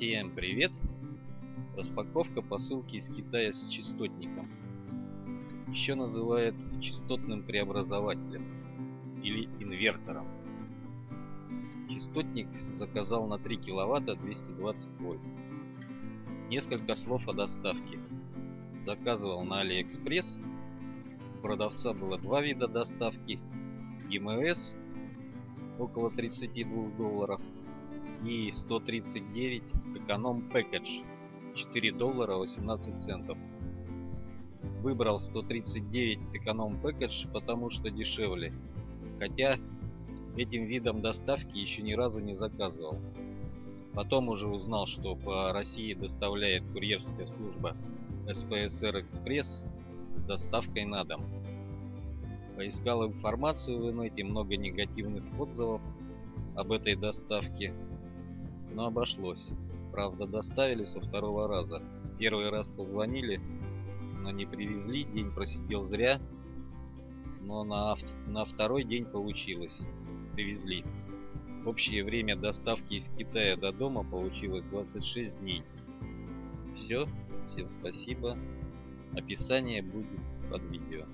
Всем привет! Распаковка посылки из Китая с частотником. Еще называют частотным преобразователем или инвертором. Частотник заказал на 3 киловатта 220 вольт. Несколько слов о доставке. Заказывал на Aliexpress. У продавца было два вида доставки. ГМС около $32 и 139 эконом пэкэдж $4.18. Выбрал 139 эконом пэкэдж, потому что дешевле, хотя этим видом доставки еще ни разу не заказывал. Потом уже узнал, что по России доставляет курьерская служба СПСР Экспресс с доставкой на дом. Поискал информацию в инете, много негативных отзывов об этой доставке, но обошлось. Правда, доставили со второго раза. Первый раз позвонили, но не привезли, день просидел зря, но на второй день получилось, привезли. Общее время доставки из Китая до дома получилось 26 дней. Все, всем спасибо. Описание будет под видео.